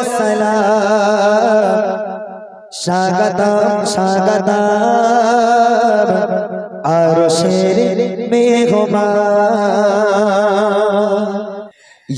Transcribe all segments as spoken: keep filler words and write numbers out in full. वसलाम स्वागतम स्वागतम अर्शे मेहमान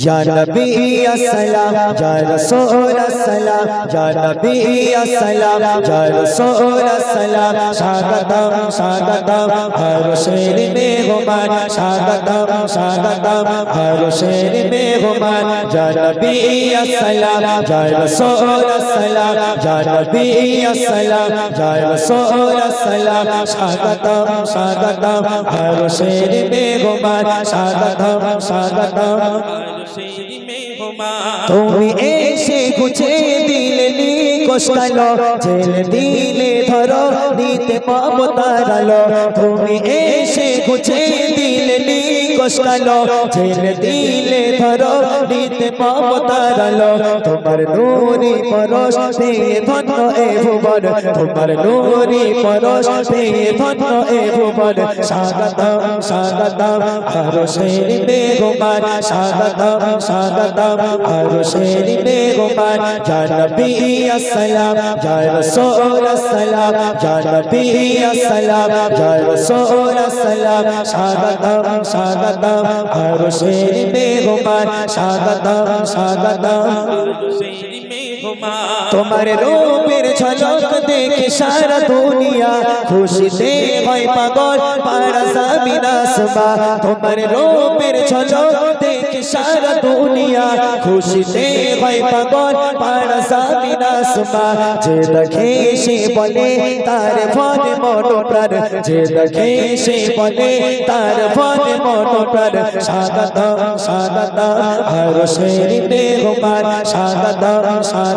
या नबी अस्सलाम या रसूल अस्सलाम या नबी अस्सलाम या रसूल अस्सलाम स्वागतम स्वागतम हर शेर में गुमान स्वागतम स्वागतम हर शेर में गुमान या नबी अस्सलाम या रसूल अस्सलाम या नबी अस्सलाम या रसूल अस्सलाम स्वागतम स्वागतम हर शेर में गुमान स्वागतम स्वागतम तुम्हें ऐसे गुछे दिल नी कोश करो जेल दिले धरो नीते पाप तारलो तुम्हें ऐसे गुछे दिल नी कोश करो जेल दिले धरो नीते पाप तारलो तुम्हारे नूरी परोश तेरे धनो ए भुवन तुम्हारे नूरी परोश तेरे धनो ए भुवन स्वागतम स्वागतम हर शेर में गुमान स्वागतम स्वागतम हर शेर में गुमान या नबी अस्सलाम या रसूल अस्सलाम या नबी अस्सलाम या रसूल अस्सलाम स्वागतम स्वागतम हर शेर में गुमान स्वागतम स्वागतम तुम्हारे रूपेर झलक देखे सारा दुनिया खुशिते हय पागल पारा जमीना सुबह तुम्हारे रूपेर झलक देखे सारा दुनिया खुशिते हय पागल पारा जमीना सुबह जे देखे से बोले तार फन मन प्राण जे देखे से बोले तार फन मन प्राण स्वागतम स्वागतम हर शेर में गुमान स्वागतम स्वागतम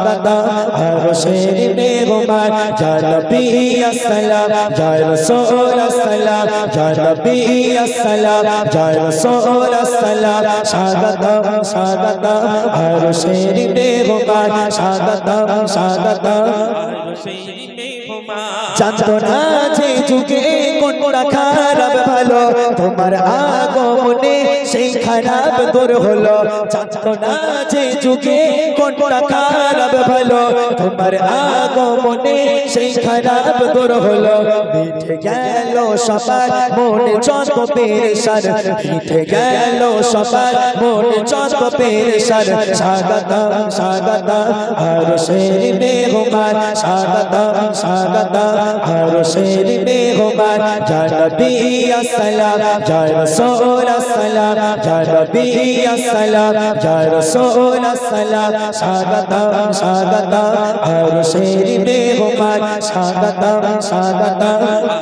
हर शेर में गुमान या नबी अस्सलाम या रसूल अस्सलाम या नबी अस्सलाम या रसूल अस्सलाम स्वागतम स्वागतम हर शेर में गुमान स्वागतम स्वागतम चांदो नाचे झुके कोनटा खराब भलो तुम्हार आगमने सेई खराब दूर हलो चांदो नाचे झुके कोनटा खराब भलो तुम्हार आगमने सेई खराब दूर हलो मिटे गेल सबार मन जत पेरेशान मिटे गेल सबार मन जत पेरेशान स्वागतम स्वागतम हर शेर में गुमान स्वागतम स्वागतम हर शेर में गुमान या नबी अस्सलाम या रसूल अस्सलाम या नबी अस्सलाम या रसूल अस्सलाम स्वागतम स्वागतम हर शेर में गुमान स्वागतम स्वागतम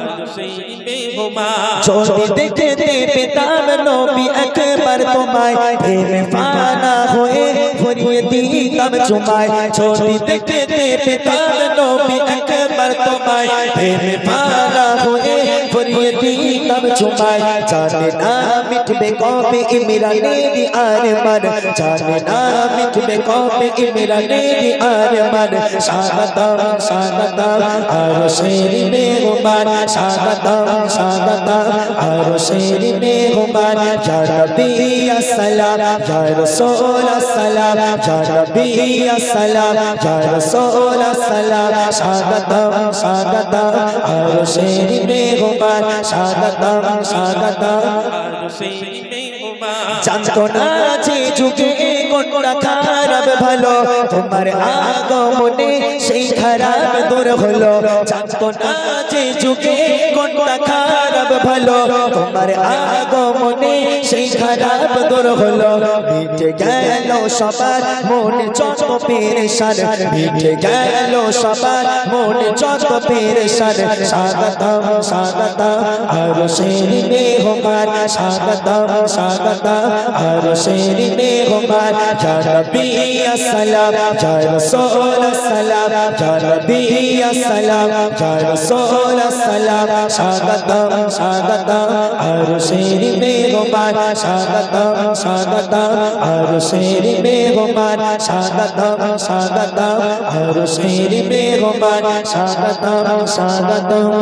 छोटी देखते पिताम नबी अकबर तुम्हाय प्रेम फाना होए भरिए दी तब चुमाय छोटी देखते पिताम नबी अकबर तुम्हाय प्रेम फाना होए भरिए दी तब चुमाय जाने ना मिटबे कौपे इमराने दी आरमान जाने ना मिटबे कौपे इमराने दी आरमान स्वागतम स्वागतम हर शेर में गुमान स्वागतम स्वागतम हर शेर में गुमान या नबी अस्सलाम या रसूल अस्सलाम या नबी अस्सलाम या रसूल अस्सलाम स्वागतम स्वागतम हर शेर में गुमान स्वागतम स्वागतम हर शेर में गुमान चांदो नाचे झुके कोनटा खराब भलो तुम्हारे आगमने सेई खराब दूर हलो चांदो नाचे झुके कोनटा खराब भलो तुम्हारे आगमने सेई खराब दूर हलो मिटे गेल सबार मन जत पेरेशान मिटे गेल सबार मन जत पेरेशान स्वागतम स्वागतम हर शेर में गुमान स्वागतम स्वागतम हर शेर में गुमान या नबी अस्सलाम या रसूल अस्सलाम या नबी अस्सलाम या रसूल अस्सलाम स्वागतम स्वागतम हर शेर में गुमान स्वागतम स्वागतम हर शेर में गुमान स्वागतम स्वागतम हर शेर में गुमान स्वागतम स्वागतम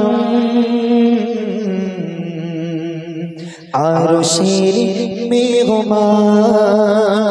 हर शेर में गुमान।